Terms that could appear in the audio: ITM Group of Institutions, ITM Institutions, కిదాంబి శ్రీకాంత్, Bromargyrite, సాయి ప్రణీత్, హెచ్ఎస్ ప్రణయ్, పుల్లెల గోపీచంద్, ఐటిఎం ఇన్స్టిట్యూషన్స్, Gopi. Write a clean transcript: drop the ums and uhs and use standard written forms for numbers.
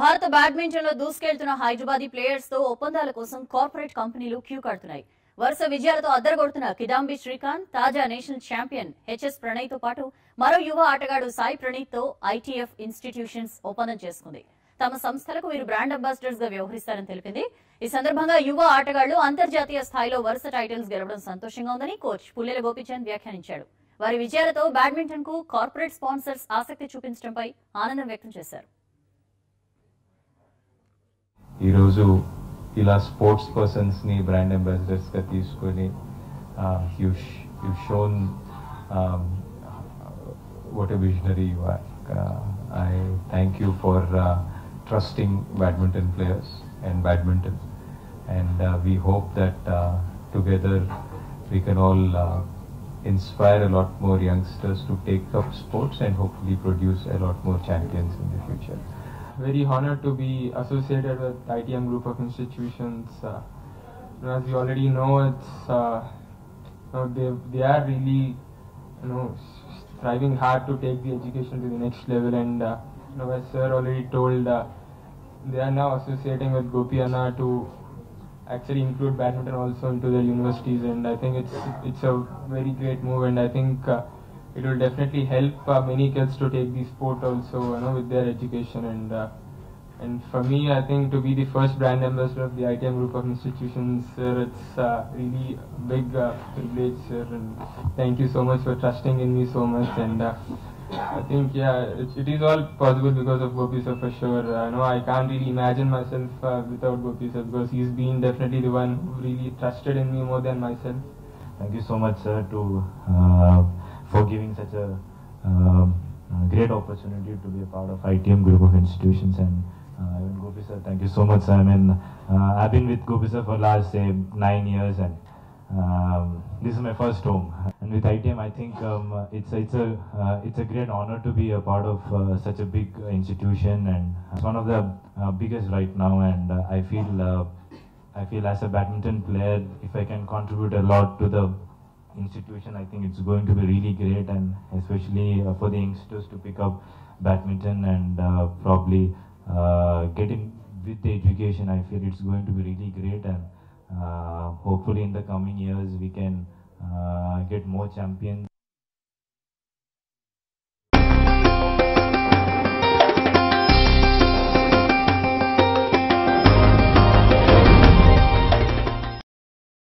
భారత బ్యాడ్మింటన్లో దూసుకెళ్తున్న హైదరాబాదీ ప్లేయర్స్ తో ఒప్పందాల కోసం కార్పొరేట్ కంపెనీలు క్యూ కడుతున్నాయి. వరుస విజయాలతో అద్దరగొడుతున్న కిదాంబి శ్రీకాంత్, తాజా నేషనల్ ఛాంపియన్ హెచ్ఎస్ ప్రణయ్ తో పాటు మరో యువ ఆటగాడు సాయి ప్రణీత్ తో ఐటీఎఫ్ ఇన్స్టిట్యూషన్స్ ఒప్పందం చేసుకుంది. తమ సంస్థలకు వీరు బ్రాండ్ అంబాసిడర్స్ గా వ్యవహరిస్తారని తెలిపింది. ఈ సందర్భంగా యువ ఆటగాళ్లు అంతర్జాతీయ స్థాయిలో వరుస టైటిల్స్ గెలవడం సంతోషంగా ఉందని కోచ్ పుల్లెల గోపీచంద్ వ్యాఖ్యానించారు. వారి విజయాలతో బ్యాడ్మింటన్ కు కార్పొరేట్ స్పాన్సర్స్ ఆసక్తి చూపించడంపై ఆనందం వ్యక్తం చేశారు. ఈరోజు ఇలా స్పోర్ట్స్ పర్సన్స్ ని బ్రాండ్ అంబాసిడర్స్ గా తీసుకొని what a visionary you are. I thank you for trusting badminton players and badminton, and we hope that together we can all inspire a lot more youngsters to take up sports and hopefully produce a lot more champions in the future. Very honored to be associated with ITM Group of Institutions. As you already know, it's they are really striving hard to take the education to the next level, and as sir already told, they are now associating with Gopi Anna to actually include badminton also into their universities, and I think it's a very great move, and I think it will definitely help many kids to take the sport also with their education, and for me, I think to be the first brand ambassador of the ITM Group of Institutions, sir, it's really a big privilege, sir, and thank you so much for trusting in me so much, and I think it is all possible because of Gopi sir, for sure. I can't really imagine myself without Gopi sir, because he's been definitely the one who really trusted in me more than myself. Thank you so much, sir, for giving such a great opportunity to be a part of ITM Group of Institutions, and even Gopi sir, thank you so much, sir. I mean, I've been with Gopi sir for last say 9 years, and this is my first home, and with ITM I think it's a great honor to be a part of such a big institution, and it's one of the biggest right now, and I feel as a badminton player, if I can contribute a lot to the institution, I think it's going to be really great, and especially for the youngsters to pick up badminton and probably get in with the education, I feel it's going to be really great, and hopefully in the coming years we can get more champions.